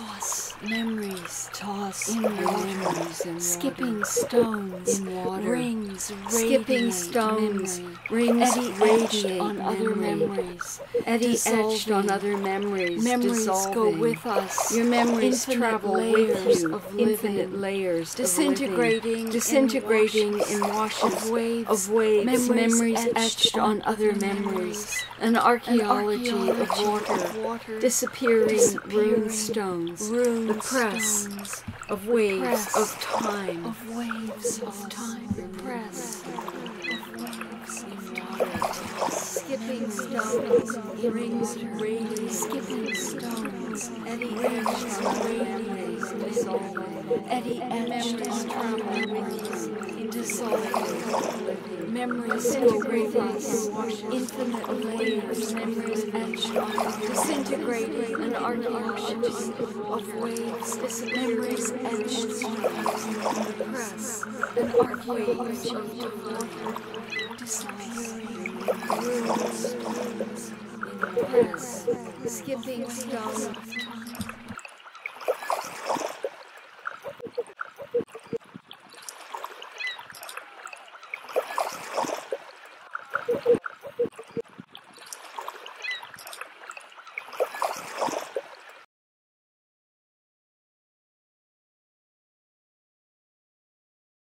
Toss memories, toss in water. Skipping stones in water. Rings, skipping stones. Rings etched on other memories. Eddy etched on other memories. Memories go with us. Your memories travel with you. Infinite layers. Disintegrating, disintegrating in washes of waves. Memories etched on other memories. An archaeology of water. Disappearing rune stones. The press of waves of time. Of waves of time. The press of waves of water. Skipping stones. Rings radiating. Skipping stones. Eddy etched on memories dissolving. Eddy etched on memories dissolving. Memories disintegrating and washing. Infinite layers. Memories etched on disintegrating and archaeology of waves. Memories etched on the press. An archaeology of water. Disappearing. Runes, stones, in the press, skipping stones.